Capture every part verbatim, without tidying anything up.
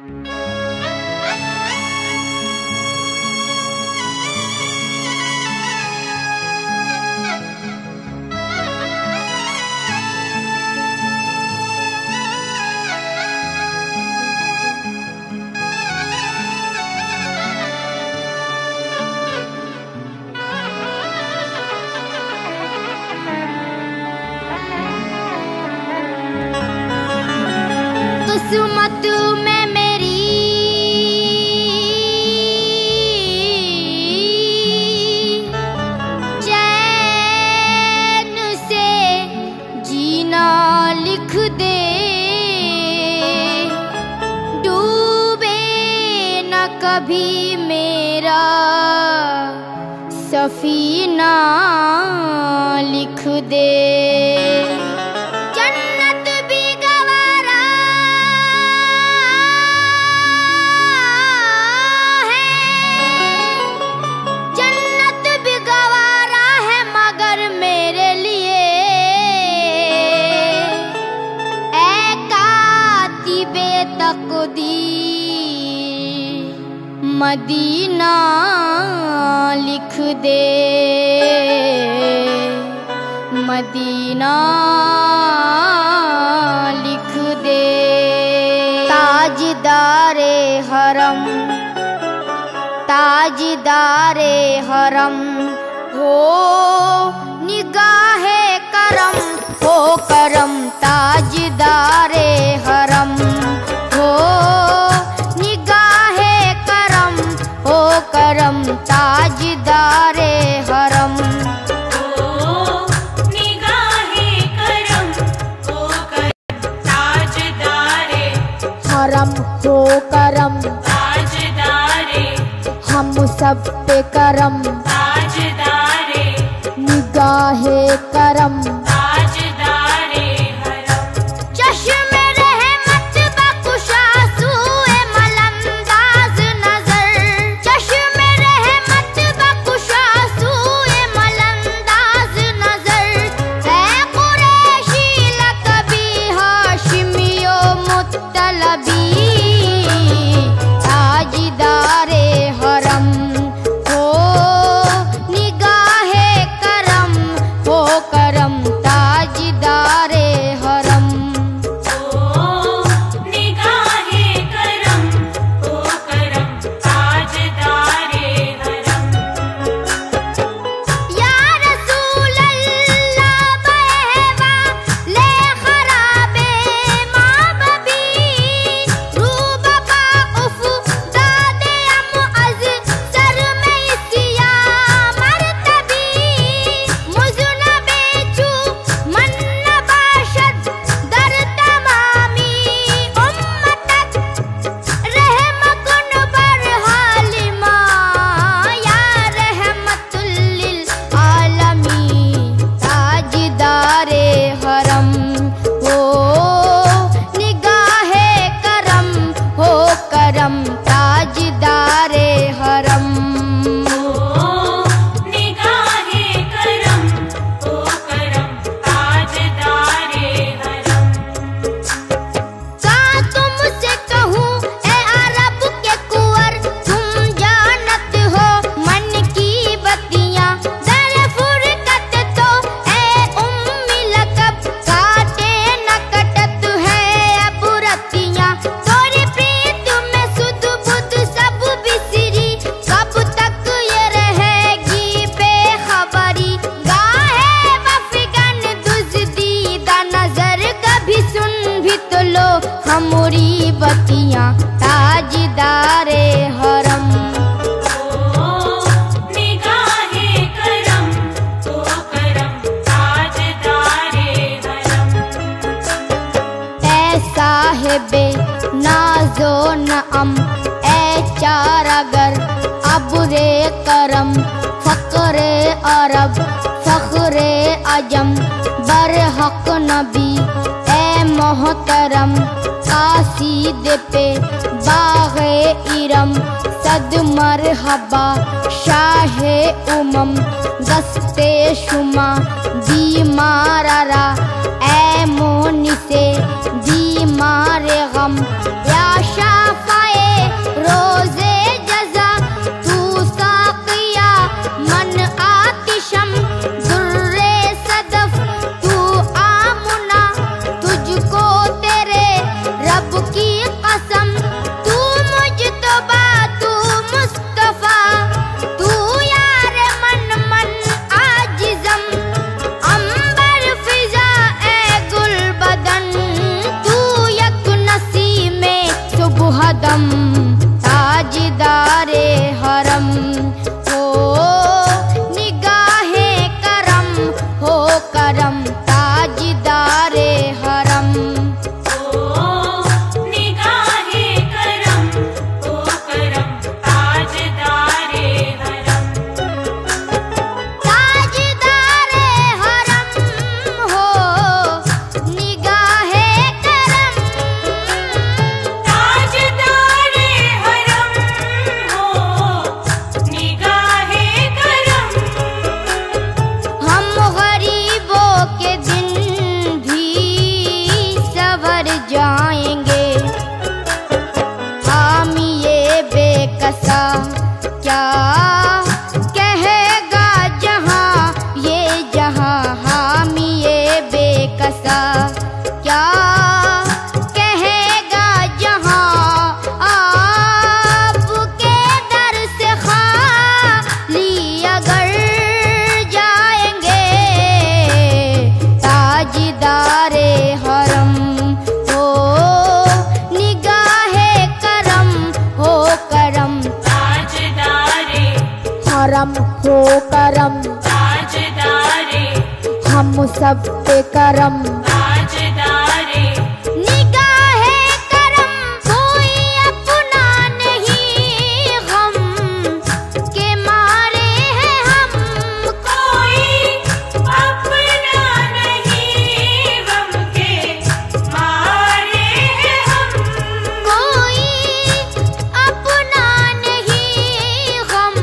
किस्मत में मेरी चैन से जीना लिख दे, डूबे न कभी मेरा सफीना लिख दे। मदीना लिख दे, मदीना लिख दे। ताजदार ए हरम, ताजदार ए हरम हो निगाहे करम, हो करम। ताजदार ए हरम हो करम, ताजदार ए हरम हो निगाहे करम, हो करम। ताजदार ए हरम हो करम, ताजदार ए हम सब पे करम, ताजदार ए निगाहे करम। ताजदार ए हरम हो निगाहे करम, हो करम। ताजदार ए हरम का तुमसे कहूँ ए अरब के कुंवर, तुम जानत हो मन की बत्तियाँ, जरा फुरकत तो ए उम्मी लकब, काटे न कटत है अब रतियाँ। हमारी बतियाँ ताजदार ए हरम हो निगाहे करम, हो करम। ताजदार ए हरम ऐ साहिबे नाजो नअम, ऐ चारागर अबरे करम, फकरे अरब फखरे अजम, बरहक नबी ऐ मोहतरम, कासीद पे बाग़े इरम, सद मरहबा शाहे उमम, दस्ते शुमा बीमारा, ऐ मोनिसे बीमार गम, या शाफ़ा हो करम ताजदारे हम सब पे करम ताजदारे। निगाहे करम कोई अपना नहीं, हम के मारे हैं हम कोई अपना नहीं, हम के मारे हैं हम कोई अपना नहीं, हम के मारे हैं हम।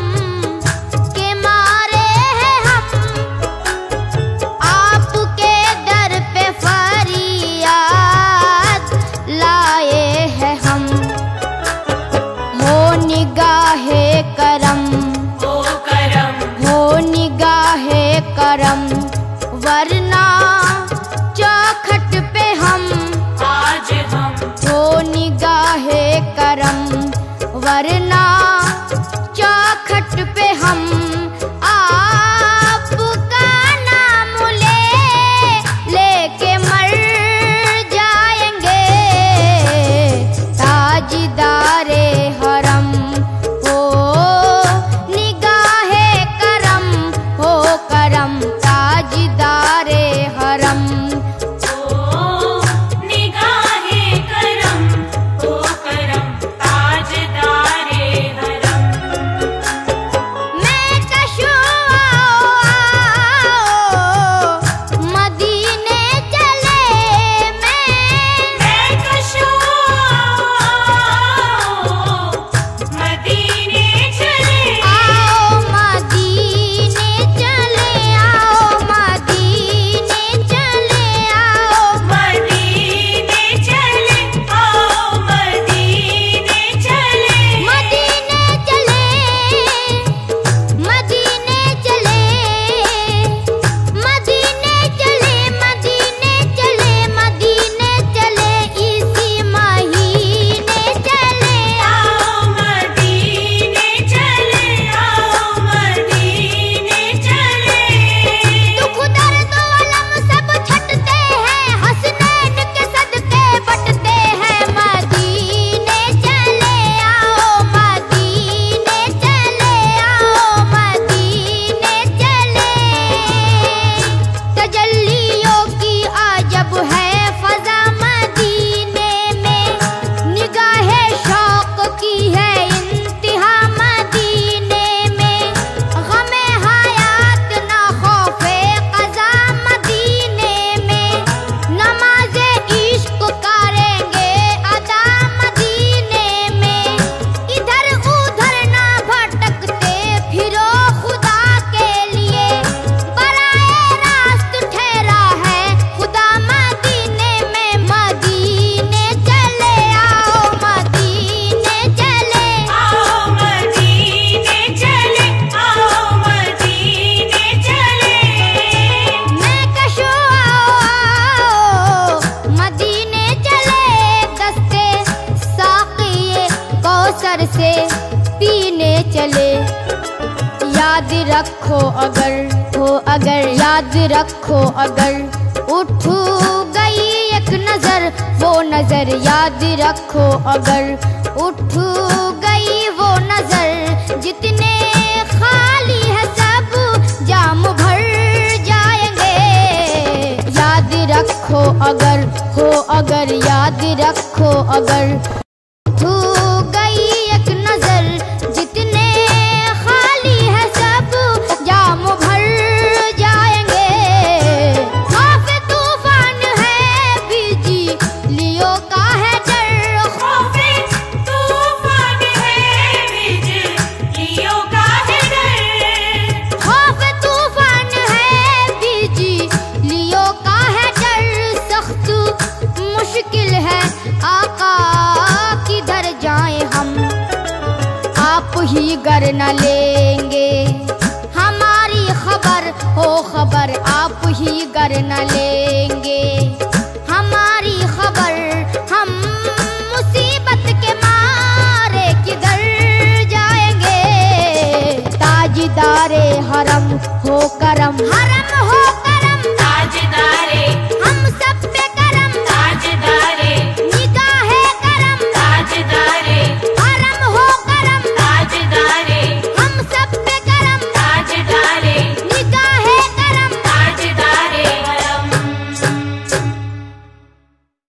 आपके दर पे फरियाद लाए हैं हम, हो निगाहे करम हो करम हो निगाहे करम। वरना चौखट पे हम आज हम हो निगाहे करम, वरना चौखट पे हम। आपका नाम ले लेके मर जाएंगे, ताजदारे हरम हो निगाहे करम हो करम, ताजदारे हरम ओ निगाहे करम ओ करम, ताजदारे हरम। मैं कशो आओ आओ मदीने चले, मैं मैं कशो मदीने चले आओ मदीने चले आओ मदीने चले आओ मदीने चले आओ मदीने चले मदीने चले मदीने चले मदीने चले मदीने चले मदीने चले इसी महीने चले आओ मदीने चले आओ मदीने चले। दुख दर्द अलम सब छटते हैं, हसनैन के सदके बटते हैं, मदीने चले आओ मदीने चले आओ मदीने चले। तजल्लियों की अजब है फजा मदीने में, निगाहे शौक की है इंतहा मदीने में। गमे हयात ना खौफे कजा मदीने में, नमाजे इश्क करेंगे अदा मदीने में। इधर उधर ना भटकते फिरो खुदा के लिए, बराए रास्त ठहरा है खुदा मदीने में। मदीने चले आओ मदीने चले आओ मदीने चले आओ मदीने चले। मैं कशो आओ मदीने चले, दस्ते साक़िए कौसर से पीने चले। याद रखो अगर हो अगर याद रखो अगर, उठ गई एक नजर वो नजर। याद रखो अगर उठ गई वो नजर, जितने खाली है सब जाम भर जाएंगे। याद रखो अगर हो अगर याद रखो अगर, उठ गई एक नजर जितने खाली है सब जाम भर जाएंगे। खौफ तूफान है बिजलियों का है डर, खौफे तूफान है बिजलियों का है डर, खौफ तूफान है बिजलियों का है डर। सख्त मुश्किल है आका किधर जाएं हम, आप ही गर न लेंगे हमारी खबर हो खबर, आप ही गर न लेंगे